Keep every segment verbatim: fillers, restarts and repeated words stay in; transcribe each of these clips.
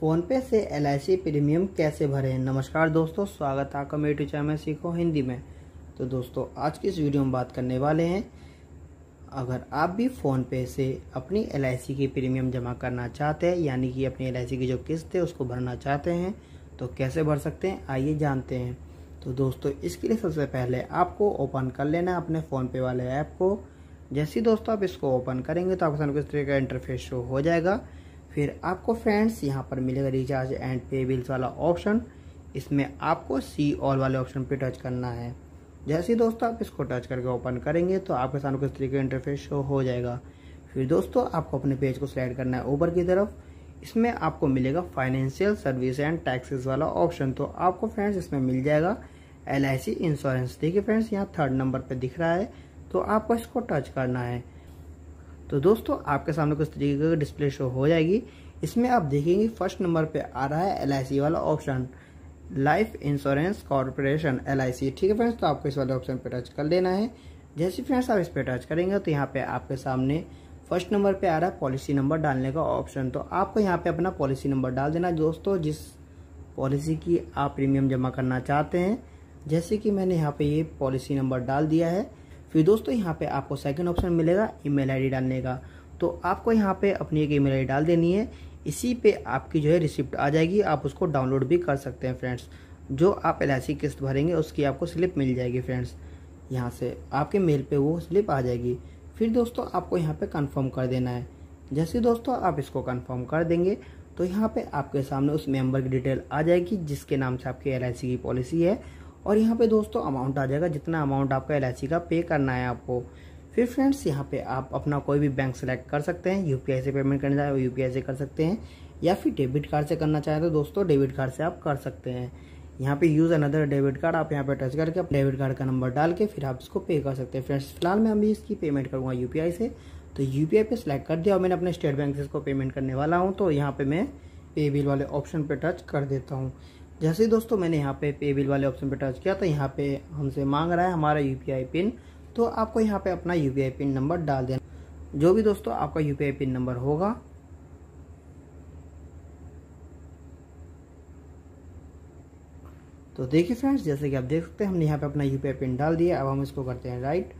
PhonePe से L I C premium कैसे भरें। नमस्कार दोस्तों, स्वागत है आपका मेरे यूट्यूब चैनल सीखो हिंदी में। तो दोस्तों, आज की इस वीडियो में बात करने वाले हैं, अगर आप भी फ़ोनपे से अपनी एल आई सी की प्रीमियम जमा करना चाहते हैं, यानी कि अपनी एल आई सी की जो किस्त है उसको भरना चाहते हैं, तो कैसे भर सकते हैं, आइए जानते हैं। तो दोस्तों, इसके लिए सबसे पहले आपको ओपन कर लेना है अपने फ़ोनपे वाले ऐप को। जैसे ही दोस्तों आप इसको ओपन करेंगे तो आपके सामने कुछ तरीके का इंटरफेस शो हो जाएगा। फिर आपको फ्रेंड्स यहाँ पर मिलेगा रिचार्ज एंड पे बिल्स वाला ऑप्शन। इसमें आपको सी ऑल वाले ऑप्शन पे टच करना है। जैसे ही दोस्तों आप इसको टच करके ओपन करेंगे तो आपके सामने कुछ तरीके का इंटरफेस शो हो जाएगा। फिर दोस्तों आपको अपने पेज को स्लाइड करना है ऊपर की तरफ। इसमें आपको मिलेगा फाइनेंशियल सर्विस एंड टैक्सेस वाला ऑप्शन। तो आपको फ्रेंड्स इसमें मिल जाएगा एल आई सी इंश्योरेंस। देखिए फ्रेंड्स, यहाँ थर्ड नंबर पर दिख रहा है, तो आपको इसको टच करना है। तो दोस्तों आपके सामने कुछ तरीके का डिस्प्ले शो हो जाएगी। इसमें आप देखेंगे फर्स्ट नंबर पे आ रहा है एल आई सी वाला option, life insurance corporation L I C. ठीक है फ्रेंड्स, तो आपको इस वाले ऑप्शन पे टच कर लेना है। जैसे फ्रेंड्स आप इस पे टच करेंगे तो यहाँ पे आपके सामने फर्स्ट नंबर पे आ रहा है पॉलिसी नंबर डालने का ऑप्शन। तो आपको यहाँ पे अपना पॉलिसी नंबर डाल देना दोस्तों, जिस पॉलिसी की आप प्रीमियम जमा करना चाहते हैं। जैसे कि मैंने यहाँ पे ये पॉलिसी नंबर डाल दिया है। फिर दोस्तों यहाँ पे आपको सेकंड ऑप्शन मिलेगा ईमेल आईडी डालने का। तो आपको यहाँ पे अपनी एक ईमेल आईडी डाल देनी है। इसी पे आपकी जो है रिसिप्ट आ जाएगी, आप उसको डाउनलोड भी कर सकते हैं फ्रेंड्स। जो आप एल आई सी किस्त भरेंगे उसकी आपको स्लिप मिल जाएगी फ्रेंड्स, यहाँ से आपके मेल पे वो स्लिप आ जाएगी। फिर दोस्तों आपको यहाँ पर कन्फर्म कर देना है। जैसे दोस्तों आप इसको कन्फर्म कर देंगे तो यहाँ पर आपके सामने उस मेम्बर की डिटेल आ जाएगी जिसके नाम से आपकी एल आई सी की पॉलिसी है, और यहाँ पे दोस्तों अमाउंट आ जाएगा, जितना अमाउंट आपका एल आई सी का पे करना है आपको। फिर फ्रेंड्स यहाँ पे आप अपना कोई भी बैंक सेलेक्ट कर सकते हैं। यू पी आई से पेमेंट करना चाहे तो यू पी आई से कर सकते हैं, या फिर डेबिट कार्ड से करना चाहे तो दोस्तों डेबिट कार्ड से आप कर सकते हैं। यहाँ पे यूज़ अनदर डेबिट कार्ड आप यहाँ पे टच करके अपने डेबिट कार्ड का नंबर डाल के फिर आप इसको पे कर सकते हैं फ्रेंड्स। फिलहाल मैं अभी इसकी पेमेंट करूँगा यू पी आई से, तो यू पी आई पे सेलेक्ट कर दिया और मैंने अपने स्टेट बैंक से इसको पेमेंट करने वाला हूँ। तो यहाँ पर मैं पे बिल वाले ऑप्शन पर टच कर देता हूँ। जैसे दोस्तों मैंने यहाँ पे पे बिल वाले ऑप्शन पे टच किया तो यहाँ पे हमसे मांग रहा है हमारा यू पी आई पिन। तो आपको यहाँ पे अपना U P I pin number डाल देना, जो भी दोस्तों आपका U P I pin number होगा। तो देखिए फ्रेंड्स, जैसे कि आप देख सकते हैं हमने यहाँ पे अपना यू पी आई पिन डाल दिया। अब हम इसको करते हैं राइट।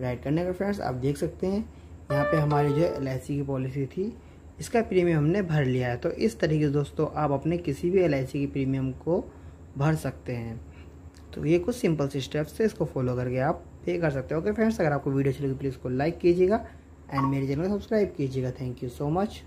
राइट करने का फ्रेंड्स आप देख सकते हैं यहाँ पे हमारी जो एल आई सी की पॉलिसी थी इसका प्रीमियम हमने भर लिया है। तो इस तरीके से दोस्तों आप अपने किसी भी एल आई सी की प्रीमियम को भर सकते हैं। तो ये कुछ सिंपल से स्टेप्स है, इसको फॉलो करके आप पे कर सकते हैं। ओके फ्रेंड्स, अगर आपको वीडियो अच्छी लगी प्लीज़ को लाइक कीजिएगा एंड मेरे चैनल को सब्सक्राइब कीजिएगा। Thank you so much.